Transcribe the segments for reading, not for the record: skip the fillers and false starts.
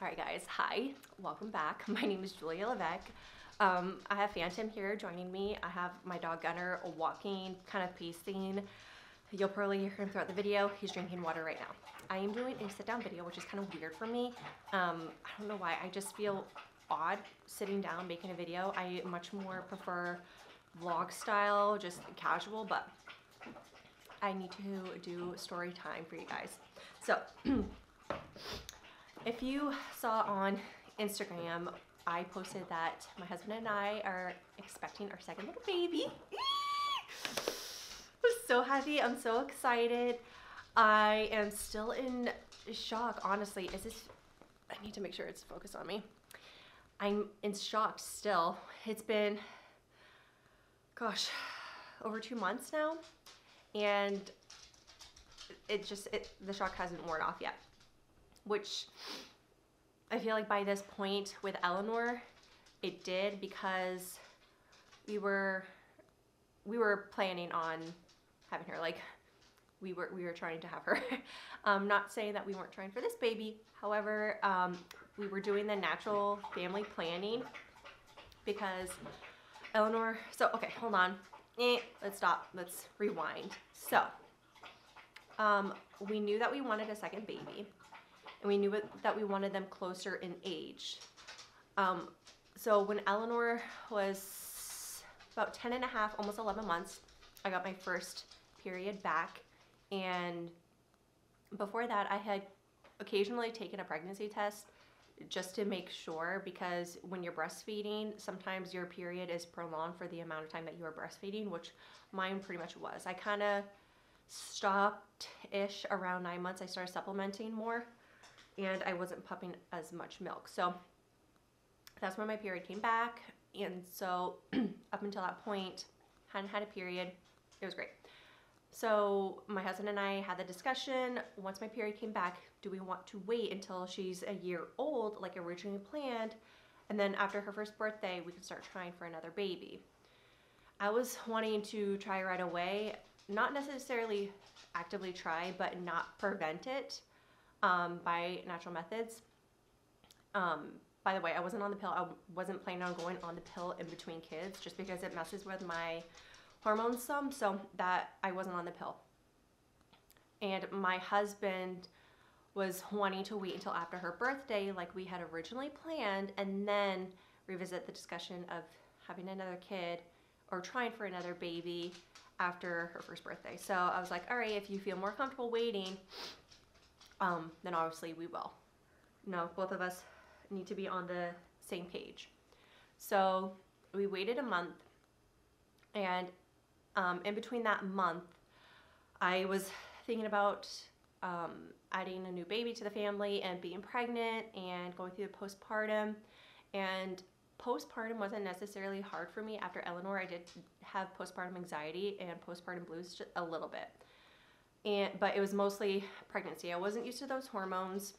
All right guys, hi, welcome back. My name is Julia Levesque. I have Phantom here joining me. I have my dog Gunner walking, kind of pacing. You'll probably hear him throughout the video. He's drinking water right now. I am doing a sit down video, which is kind of weird for me. I don't know why, I just feel odd sitting down making a video. I much more prefer vlog style, just casual, but I need to do story time for you guys. So if you saw on Instagram, I posted that my husband and I are expecting our second little baby. I'm so happy. I'm so excited. I am still in shock, honestly. I need to make sure it's focused on me. I'm in shock still. It's been, gosh, over 2 months now, and the shock hasn't worn off yet, which I feel like by this point with Eleanor, it did, because we were planning on having her. Like we were trying to have her. Not saying that we weren't trying for this baby. However, we were doing the natural family planning because Eleanor, so okay, hold on. Let's stop, let's rewind. So, we knew that we wanted a second baby, and we knew that we wanted them closer in age. So when Eleanor was about 10 and a half, almost 11 months, I got my first period back. And before that, I had occasionally taken a pregnancy test just to make sure, because when you're breastfeeding, sometimes your period is prolonged for the amount of time that you are breastfeeding, which mine pretty much was. I kind of stopped-ish around 9 months. I started supplementing more, and I wasn't pumping as much milk. So that's when my period came back. And so up until that point, hadn't had a period. It was great. So my husband and I had the discussion, once my period came back, do we want to wait until she's a year old, like originally planned, and then after her first birthday, we could start trying for another baby. I was wanting to try right away, not necessarily actively try, but not prevent it. By natural methods. By the way, I wasn't on the pill. I wasn't planning on going on the pill in between kids, just because it messes with my hormones some, so that I wasn't on the pill. And my husband was wanting to wait until after her birthday, like we had originally planned, and then revisit the discussion of having another kid or trying for another baby after her first birthday. So I was like, all right, if you feel more comfortable waiting, then obviously we will. No, both of us need to be on the same page. So we waited a month, and in between that month, I was thinking about adding a new baby to the family and being pregnant and going through the postpartum. And postpartum wasn't necessarily hard for me. After Eleanor, I did have postpartum anxiety and postpartum blues just a little bit. But it was mostly pregnancy. I wasn't used to those hormones.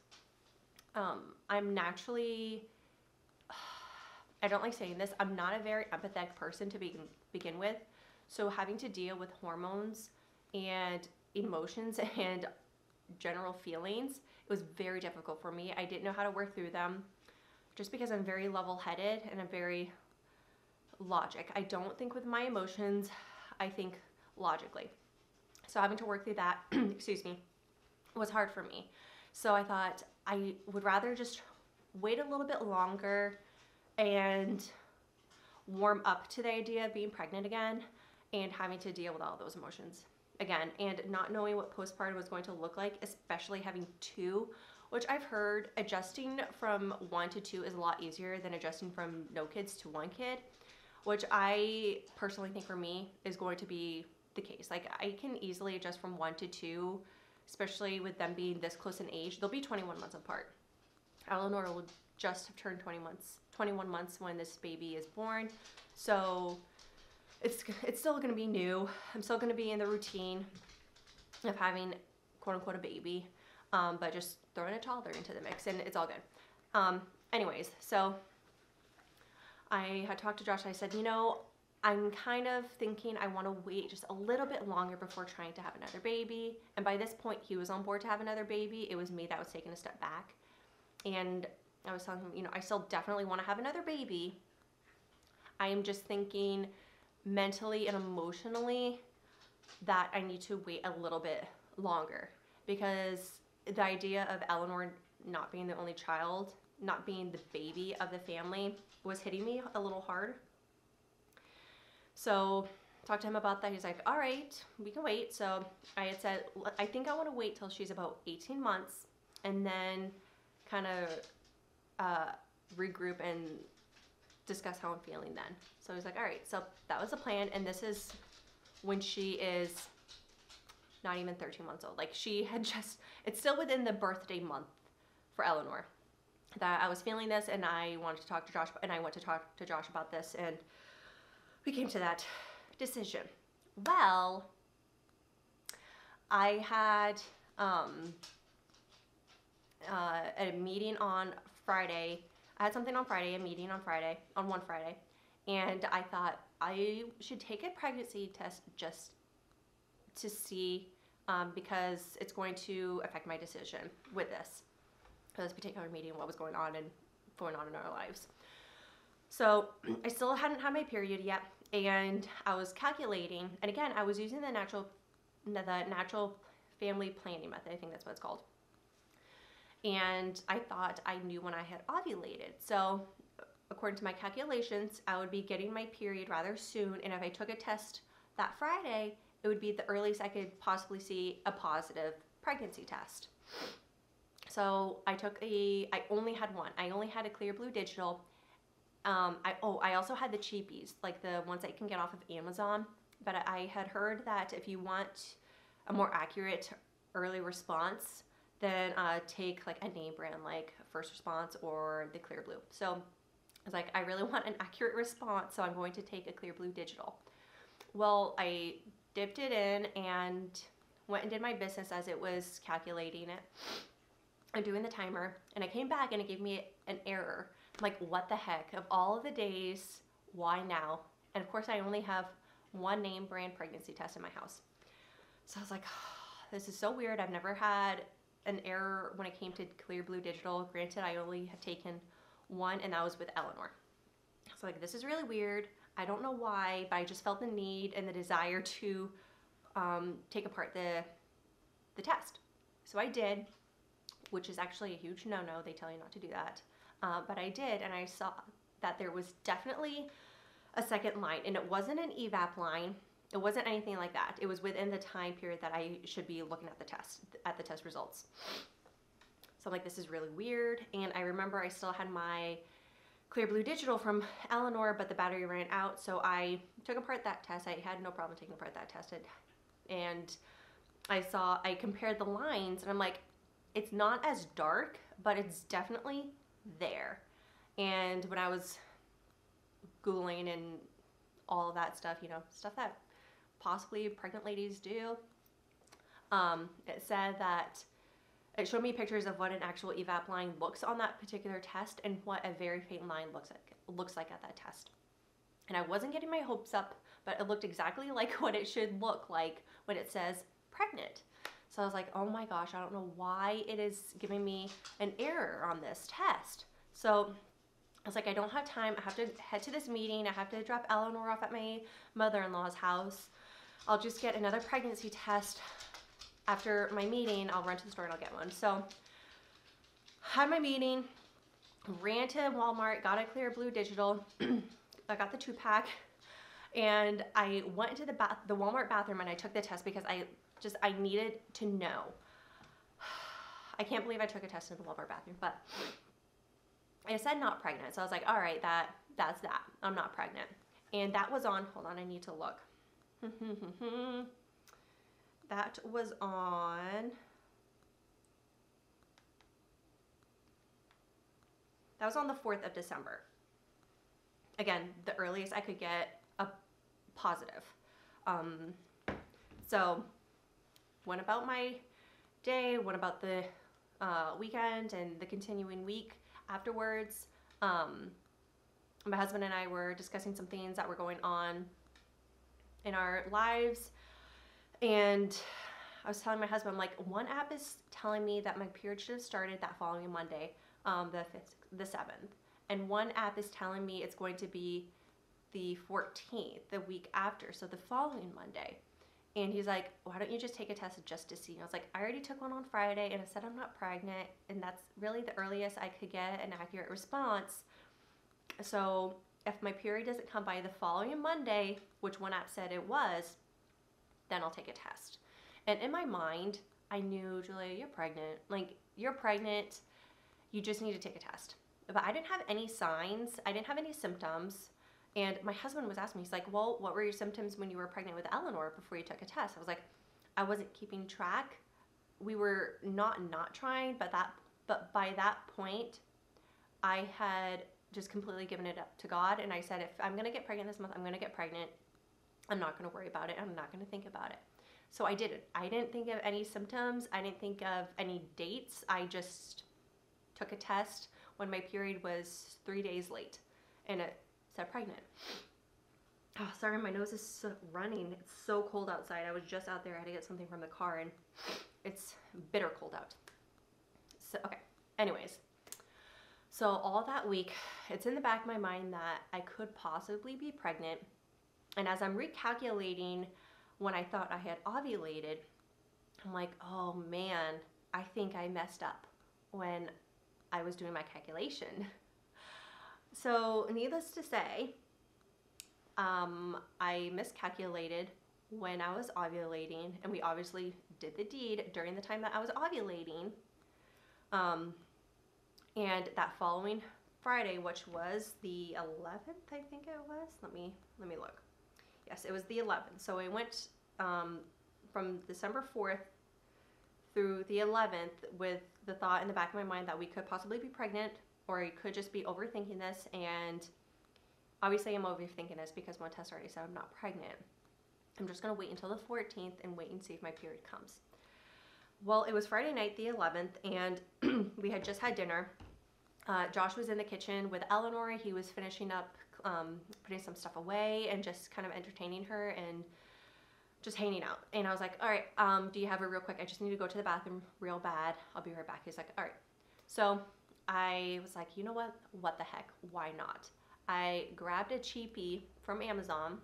I'm naturally, I don't like saying this, I'm not a very empathetic person to begin with. So having to deal with hormones and emotions and general feelings, it was very difficult for me. I didn't know how to work through them, just because I'm very level-headed and I'm very logic. I don't think with my emotions, I think logically. So having to work through that, excuse me, was hard for me. So I thought I would rather just wait a little bit longer and warm up to the idea of being pregnant again and having to deal with all those emotions again, and not knowing what postpartum was going to look like, especially having two, which I've heard adjusting from one to two is a lot easier than adjusting from no kids to one kid, which I personally think for me is going to be the case. Like, I can easily adjust from one to two, especially with them being this close in age. They'll be 21 months apart. Eleanor will just have turned 21 months when this baby is born. So it's still gonna be new. I'm still gonna be in the routine of having quote unquote a baby, but just throwing a toddler into the mix, and it's all good. Anyways, so I had talked to Josh and I said, you know, I'm kind of thinking I want to wait just a little bit longer before trying to have another baby. And by this point, he was on board to have another baby. It was me that was taking a step back. And I was telling him, you know, I still definitely want to have another baby. I am just thinking mentally and emotionally that I need to wait a little bit longer, because the idea of Eleanor not being the only child, not being the baby of the family, was hitting me a little hard. So talked to him about that. He's like, all right, we can wait. So I had said, I think I want to wait till she's about 18 months and then kind of regroup and discuss how I'm feeling then. So he's like, all right. So that was the plan. And this is when she is not even 13 months old. Like, she had just, it's still within the birthday month for Eleanor that I was feeling this, and I wanted to talk to Josh, and I went to talk to Josh about this, and we came to that decision. Well, I had a meeting on Friday. I had something on Friday, a meeting on Friday, on one Friday, and I thought I should take a pregnancy test just to see, because it's going to affect my decision with this, for this particular meeting, what was going on and going on in our lives. So I still hadn't had my period yet, and I was calculating, and again, I was using the natural family planning method, I think that's what it's called. And I thought I knew when I had ovulated. So according to my calculations, I would be getting my period rather soon, and if I took a test that Friday, it would be the earliest I could possibly see a positive pregnancy test. So I took I only had one. I only had a Clear Blue Digital. I also had the cheapies, like the ones that you can get off of Amazon. But I had heard that if you want a more accurate early response, then take like a name brand like First Response or the Clear Blue. So I was like, I really want an accurate response, so I'm going to take a Clear Blue Digital. Well, I dipped it in and went and did my business as it was calculating it. I'm doing the timer, and I came back and it gave me an error. I'm like, what the heck? Of all of the days, why now? And of course I only have one name brand pregnancy test in my house. So I was like, oh, this is so weird. I've never had an error when it came to Clear Blue Digital. Granted, I only have taken one, and that was with Eleanor. So like, this is really weird. I don't know why, but I just felt the need and the desire to take apart the test. So I did. Which is actually a huge no-no, they tell you not to do that. But I did, and I saw that there was definitely a second line, and it wasn't an EVAP line, it wasn't anything like that. It was within the time period that I should be looking at the test results. So I'm like, this is really weird, and I remember I still had my Clear Blue Digital from Eleanor, but the battery ran out, so I took apart that test. I had no problem taking apart that test, and I compared the lines, and I'm like, it's not as dark, but it's definitely there. And when I was Googling and all of that stuff, you know, stuff that possibly pregnant ladies do, it said that it showed me pictures of what an actual EVAP line looks on that particular test and what a very faint line looks like at that test. And I wasn't getting my hopes up, but it looked exactly like what it should look like when it says pregnant. So I was like, oh my gosh, I don't know why it is giving me an error on this test. So I was like, I don't have time. I have to head to this meeting. I have to drop Eleanor off at my mother-in-law's house. I'll just get another pregnancy test after my meeting. I'll run to the store and I'll get one. So I had my meeting, ran to Walmart, got a Clear Blue Digital. I got the 2-pack, and I went into the Walmart bathroom and I took the test because I needed to know. I can't believe I took a test in the Walmart bathroom, but I said not pregnant. So I was like, all right, that's that. I'm not pregnant. And that was on, hold on, I need to look. That was on, the 4th of December. Again, the earliest I could get a positive. So went about my day, went about the weekend and the continuing week afterwards. My husband and I were discussing some things that were going on in our lives, and I was telling my husband, I'm like, one app is telling me that my period should have started that following Monday, the 5th, the 7th. And one app is telling me it's going to be the 14th, the week after, so the following Monday. And he's like, why don't you just take a test just to see? And I was like, I already took one on Friday and I said I'm not pregnant, and that's really the earliest I could get an accurate response. So if my period doesn't come by the following Monday, which one app said it was, then I'll take a test. And in my mind, I knew, Julia, you're pregnant. Like, you're pregnant, you just need to take a test. But I didn't have any signs, I didn't have any symptoms. And my husband was asking me, he's like, well, what were your symptoms when you were pregnant with Eleanor before you took a test? I was like, I wasn't keeping track. We were not trying, but by that point, I had just completely given it up to God. And I said, if I'm gonna get pregnant this month, I'm gonna get pregnant. I'm not gonna worry about it. I'm not gonna think about it. So I didn't. I didn't think of any symptoms. I didn't think of any dates. I just took a test when my period was 3 days late. And it said pregnant. Oh, sorry, my nose is so running. It's so cold outside. I was just out there. I had to get something from the car and it's bitter cold out. So, okay. Anyways, so all that week, it's in the back of my mind that I could possibly be pregnant. And as I'm recalculating when I thought I had ovulated, I'm like, oh man, I think I messed up when I was doing my calculation. So needless to say, I miscalculated when I was ovulating, and we obviously did the deed during the time that I was ovulating. And that following Friday, which was the 11th, I think it was, let me look. Yes, it was the 11th. So I went from December 4th through the 11th with the thought in the back of my mind that we could possibly be pregnant, or I could just be overthinking this. And obviously I'm overthinking this because my test already said I'm not pregnant. I'm just gonna wait until the 14th and wait and see if my period comes. Well, it was Friday night, the 11th, and we had just had dinner. Josh was in the kitchen with Eleanor. He was finishing up, putting some stuff away and just kind of entertaining her and just hanging out. And I was like, all right, do you have a real quick, I just need to go to the bathroom real bad. I'll be right back. He's like, all right. So I was like, you know what the heck, why not? I grabbed a cheapie from Amazon,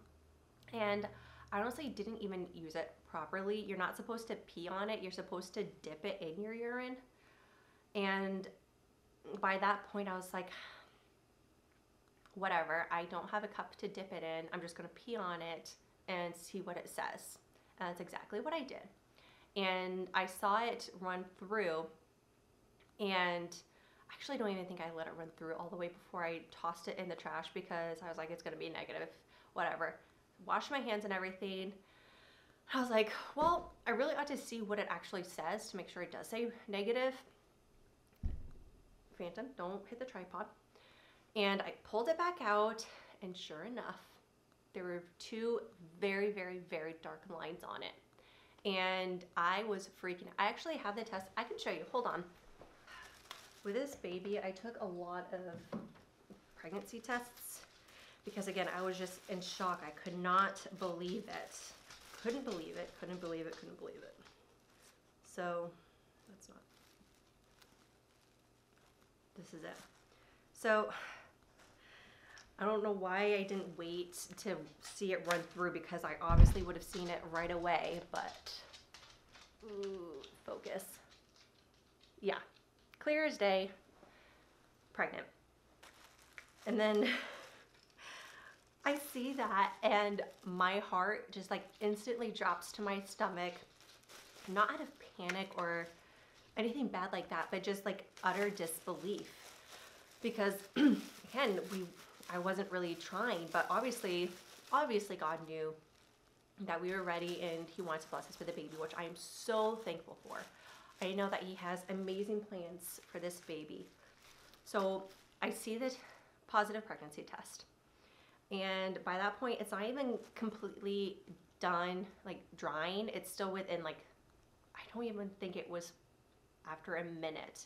and I honestly didn't even use it properly. You're not supposed to pee on it, you're supposed to dip it in your urine. And by that point I was like, whatever, I don't have a cup to dip it in, I'm just gonna pee on it and see what it says. And that's exactly what I did. And I saw it run through, and actually, I don't even think I let it run through all the way before I tossed it in the trash because I was like, it's gonna be negative, whatever. Washed my hands and everything. I was like, well, I really ought to see what it actually says to make sure it does say negative. Phantom, don't hit the tripod. And I pulled it back out, and sure enough, there were two very, very, very dark lines on it. And I was freaking out. I actually have the test. I can show you, hold on. With this baby, I took a lot of pregnancy tests because, again, I was just in shock. I could not believe it. Couldn't believe it, couldn't believe it, couldn't believe it. So that's not, this is it. So I don't know why I didn't wait to see it run through because I obviously would have seen it right away, but, ooh, focus, yeah. Clear as day, pregnant. And then I see that and my heart just like instantly drops to my stomach, not out of panic or anything bad like that, but just like utter disbelief. Because again, I wasn't really trying, but obviously God knew that we were ready and he wants to bless us with a baby, which I am so thankful for. I know that he has amazing plans for this baby. So I see the positive pregnancy test. And by that point, it's not even completely done, like drying. It's still within like, I don't even think it was after a minute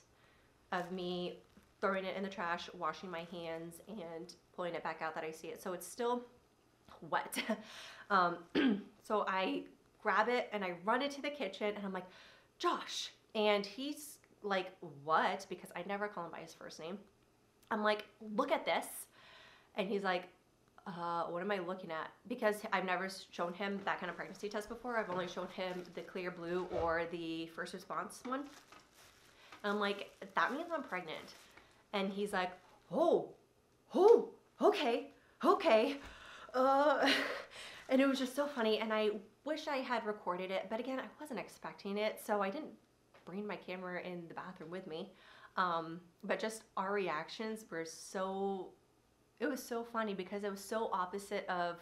of me throwing it in the trash, washing my hands and pulling it back out that I see it. So it's still wet. So I grab it and I run into the kitchen and I'm like, Josh, and he's like, what? Because I never call him by his first name. I'm like, look at this. And he's like, what am I looking at? Because I've never shown him that kind of pregnancy test before. I've only shown him the Clear Blue or the First Response one. And I'm like, that means I'm pregnant. And he's like, oh, okay. And it was just so funny. And I wish I had recorded it, but again, I wasn't expecting it. So I didn't bring my camera in the bathroom with me. But just our reactions were so, it was so funny because it was so opposite of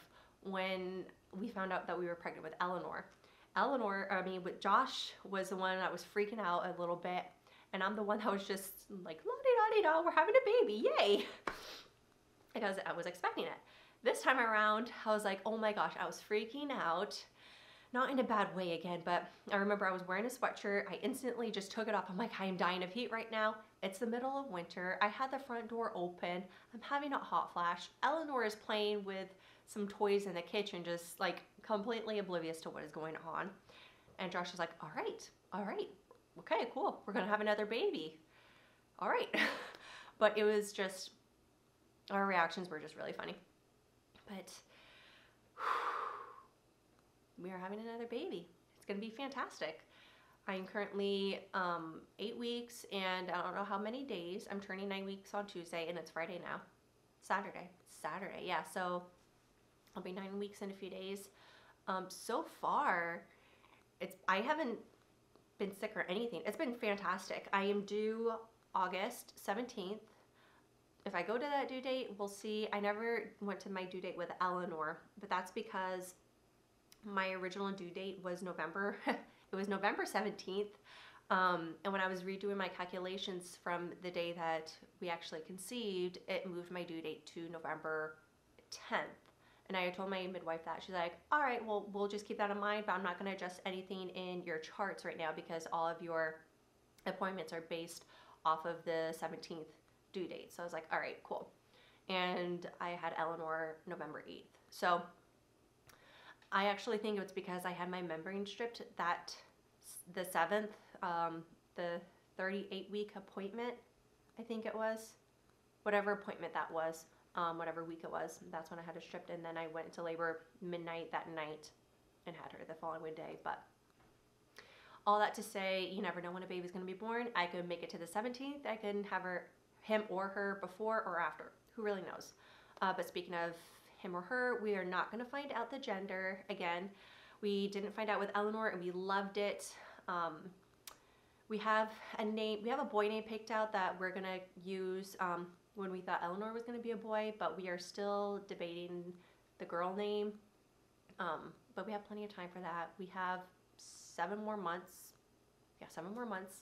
when we found out that we were pregnant with Eleanor. With Josh was the one that was freaking out a little bit. And I'm the one that was just like, la-di-da-di-da, we're having a baby, yay. Because I was expecting it. This time around, I was like, oh my gosh, I was freaking out. Not in a bad way again, but I remember I was wearing a sweatshirt. I instantly just took it off. I'm like, I am dying of heat right now. It's the middle of winter. I had the front door open. I'm having a hot flash. Eleanor is playing with some toys in the kitchen, just like completely oblivious to what is going on. And Josh is like, all right. Okay, cool. We're going to have another baby. All right. But it was just, our reactions were just really funny. But we are having another baby. It's going to be fantastic. I am currently 8 weeks and I don't know how many days. I'm turning 9 weeks on Tuesday and it's Friday now. Saturday. Yeah. So I'll be 9 weeks in a few days. So far I haven't been sick or anything. It's been fantastic. I am due August 17th. If I go to that due date, we'll see. I never went to my due date with Eleanor, but that's because my original due date was November. It was November 17th. And when I was redoing my calculations from the day that we actually conceived, it moved my due date to November 10th. And I told my midwife that. She's like, all right, well, we'll just keep that in mind, but I'm not going to adjust anything in your charts right now because all of your appointments are based off of the 17th due date. So I was like, all right, cool. And I had Eleanor November 8th. So I actually think it's because I had my membrane stripped that the 7th, the 38-week appointment, I think it was, whatever appointment that was. Whatever week it was, that's when I had it stripped, and then I went into labor midnight that night and had her the following day. But all that to say, you never know when a baby's gonna be born. I could make it to the 17th. I can have him or her before or after. Who really knows? But speaking of him or her, we are not gonna find out the gender again. We didn't find out with Eleanor, and we loved it. We have a name. We have a boy name picked out that we're gonna use. When we thought Eleanor was going to be a boy, but we are still debating the girl name. But we have plenty of time for that. We have 7 more months. Yeah, 7 more months,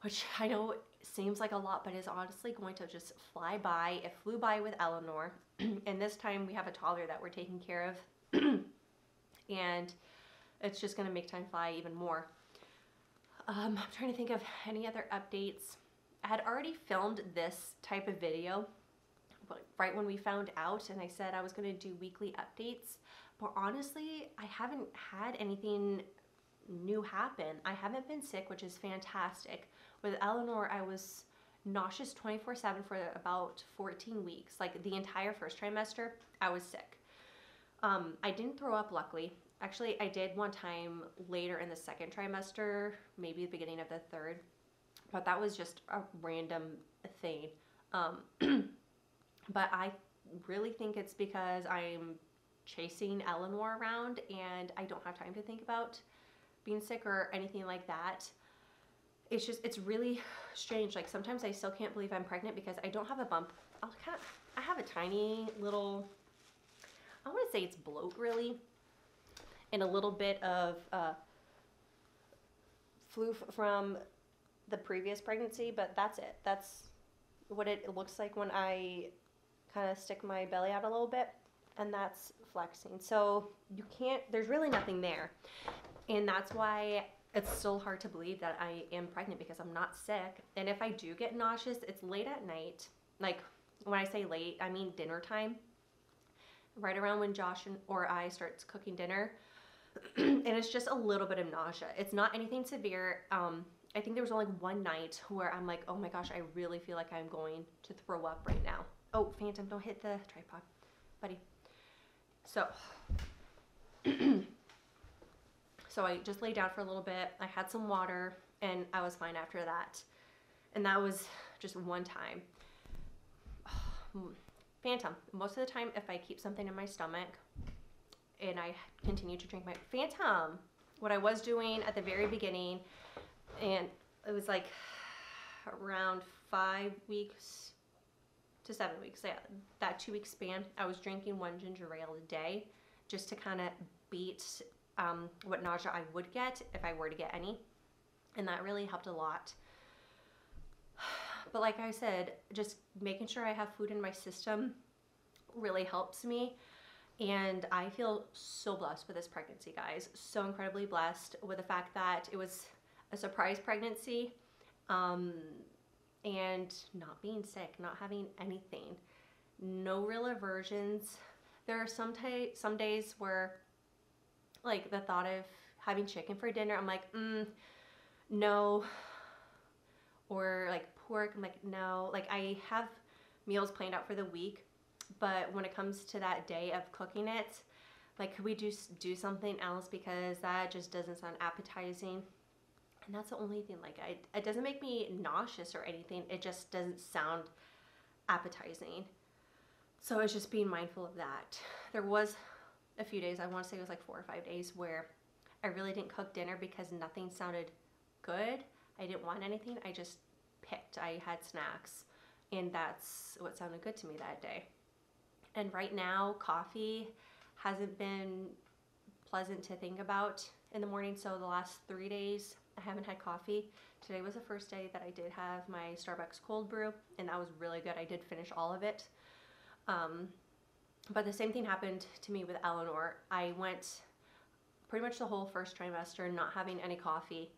which I know seems like a lot, but is honestly going to just fly by. It flew by with Eleanor. And this time we have a toddler that we're taking care of. And it's just going to make time fly even more. I'm trying to think of any other updates. I had already filmed this type of video right when we found out, and I said I was going to do weekly updates, but honestly I haven't had anything new happen. I haven't been sick, which is fantastic. With Eleanor, I was nauseous 24/7 for about 14 weeks, like the entire first trimester I was sick. I didn't throw up, luckily. Actually, I did one time later in the second trimester, maybe the beginning of the third. But that was just a random thing. But I really think it's because I'm chasing Eleanor around and I don't have time to think about being sick or anything like that. It's just, it's really strange. Like sometimes I still can't believe I'm pregnant because I don't have a bump. I have a tiny little, I want to say it's bloat really, and a little bit of flu from the previous pregnancy, but that's it. That's what it looks like when I kind of stick my belly out a little bit, and that's flexing. So you can't, there's really nothing there. And that's why it's still hard to believe that I am pregnant, because I'm not sick. And if I do get nauseous, it's late at night. Like when I say late, I mean dinner time, right around when Josh or I starts cooking dinner. And it's just a little bit of nausea. It's not anything severe. I think there was only one night where I'm like, oh my gosh, I really feel like I'm going to throw up right now. Oh, Phantom, don't hit the tripod, buddy. So, so I just laid down for a little bit. I had some water and I was fine after that. And that was just one time. Phantom, most of the time if I keep something in my stomach and I continue to drink my Phantom, what I was doing at the very beginning, and it was like around 5 weeks to 7 weeks, that 2 week span, I was drinking one ginger ale a day just to kind of beat what nausea I would get if I were to get any, and that really helped a lot. But like I said, just making sure I have food in my system really helps me. And I feel so blessed with this pregnancy, guys. So incredibly blessed with the fact that it was a surprise pregnancy, and not being sick, not having anything, no real aversions. There are some days where, like, the thought of having chicken for dinner, I'm like, no. Or like pork, I'm like, no. Like, I have meals planned out for the week, but when it comes to that day of cooking it, like, could we just do something else, because that just doesn't sound appetizing. And that's the only thing. Like, it doesn't make me nauseous or anything, it just doesn't sound appetizing. So it's just being mindful of that. There was a few days, I want to say it was like 4 or 5 days, where I really didn't cook dinner because nothing sounded good. I didn't want anything, I just picked. I had snacks, and that's what sounded good to me that day. And right now, coffee hasn't been pleasant to think about in the morning. So the last 3 days, I haven't had coffee. Today was the first day that I did have my Starbucks cold brew, and that was really good. I did finish all of it. But the same thing happened to me with Eleanor. I went pretty much the whole first trimester not having any coffee,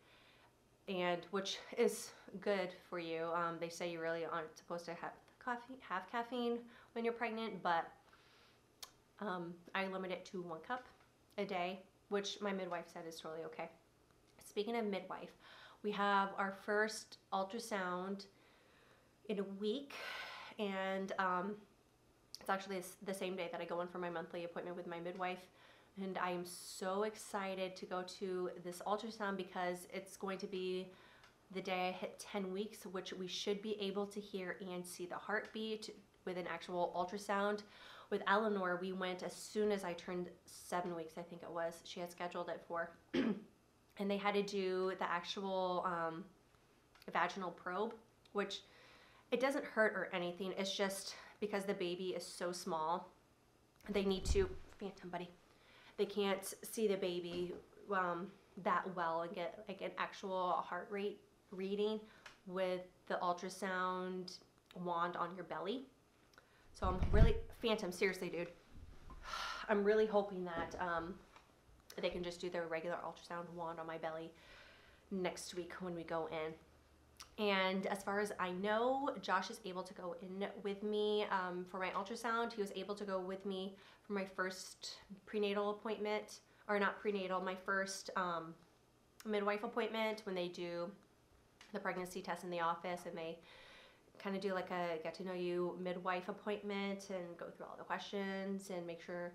and which is good for you. They say you really aren't supposed to have caffeine when you're pregnant, but I limit it to 1 cup a day, which my midwife said is totally okay. Speaking of midwife, we have our first ultrasound in a week, and it's actually the same day that I go in for my monthly appointment with my midwife. And I am so excited to go to this ultrasound because it's going to be the day I hit 10 weeks, which we should be able to hear and see the heartbeat with an actual ultrasound. With Eleanor, we went as soon as I turned 7 weeks, I think it was. She had scheduled it for. And they had to do the actual vaginal probe, which it doesn't hurt or anything. It's just because the baby is so small, they need to, Phantom, buddy. They can't see the baby that well and get like an actual heart rate reading with the ultrasound wand on your belly. So I'm really, Phantom, seriously, dude, I'm really hoping that they can just do their regular ultrasound wand on my belly next week when we go in. And as far as I know, Josh is able to go in with me for my ultrasound. He was able to go with me for my first prenatal appointment, or not prenatal, my first midwife appointment, when they do the pregnancy test in the office and they kind of do like a get to know you midwife appointment and go through all the questions and make sure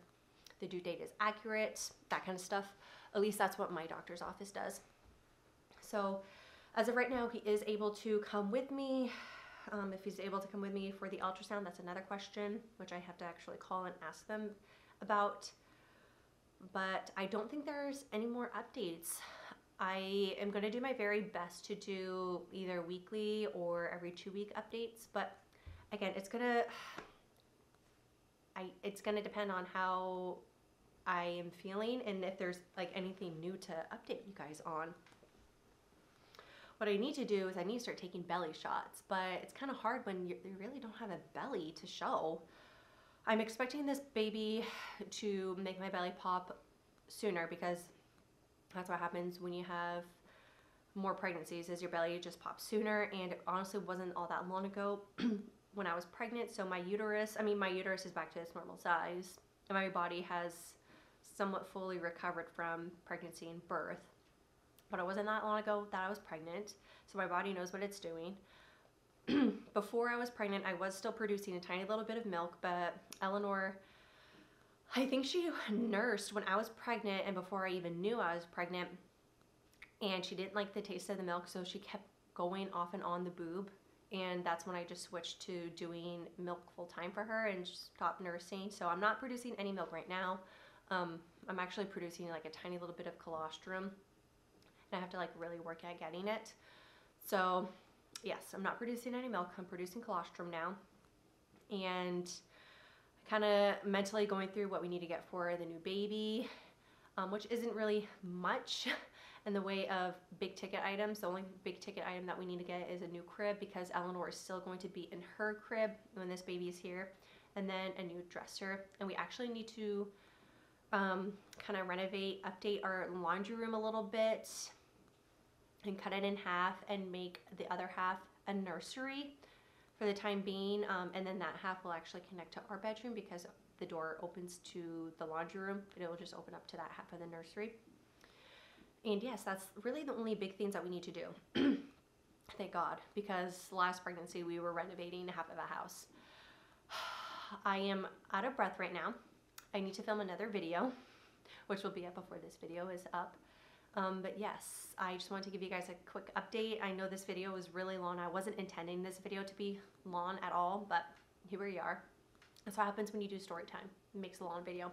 the due date is accurate, that kind of stuff. At least that's what my doctor's office does. So as of right now, he is able to come with me. If he's able to come with me for the ultrasound, that's another question, which I have to actually call and ask them about. But I don't think there's any more updates. I am gonna do my very best to do either weekly or every 2 week updates. But again, it's gonna depend on how I am feeling and if there's like anything new to update you guys on. What I need to do is I need to start taking belly shots, but it's kind of hard when you really don't have a belly to show. I'm expecting this baby to make my belly pop sooner, because that's what happens when you have more pregnancies, is your belly just pops sooner. And it honestly wasn't all that long ago when I was pregnant. So my uterus is back to its normal size, and my body has somewhat fully recovered from pregnancy and birth. but it wasn't that long ago that I was pregnant, so my body knows what it's doing. Before I was pregnant, I was still producing a tiny little bit of milk, but Eleanor, I think she nursed when I was pregnant and before I even knew I was pregnant, and she didn't like the taste of the milk, so she kept going off and on the boob, and that's when I just switched to doing milk full time for her and stopped nursing. So I'm not producing any milk right now. I'm actually producing like a tiny little bit of colostrum, and I have to like really work at getting it. So yes, I'm not producing any milk, I'm producing colostrum now, and kind of mentally going through what we need to get for the new baby, which isn't really much in the way of big ticket items. The only big ticket item that we need to get is a new crib, because Eleanor is still going to be in her crib when this baby is here, and then a new dresser. And we actually need to kind of renovate, update our laundry room a little bit and cut it in half and make the other half a nursery for the time being, and then that half will actually connect to our bedroom because the door opens to the laundry room, but it will just open up to that half of the nursery. And yes, that's really the only big things that we need to do. Thank God, because last pregnancy we were renovating half of a house. I am out of breath right now. I need to film another video, which will be up before this video is up. But yes, I just wanted to give you guys a quick update. I know this video was really long. I wasn't intending this video to be long at all, but here we are. That's what happens when you do story time. It makes a long video.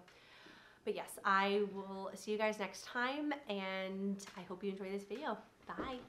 But yes, I will see you guys next time, and I hope you enjoy this video. Bye.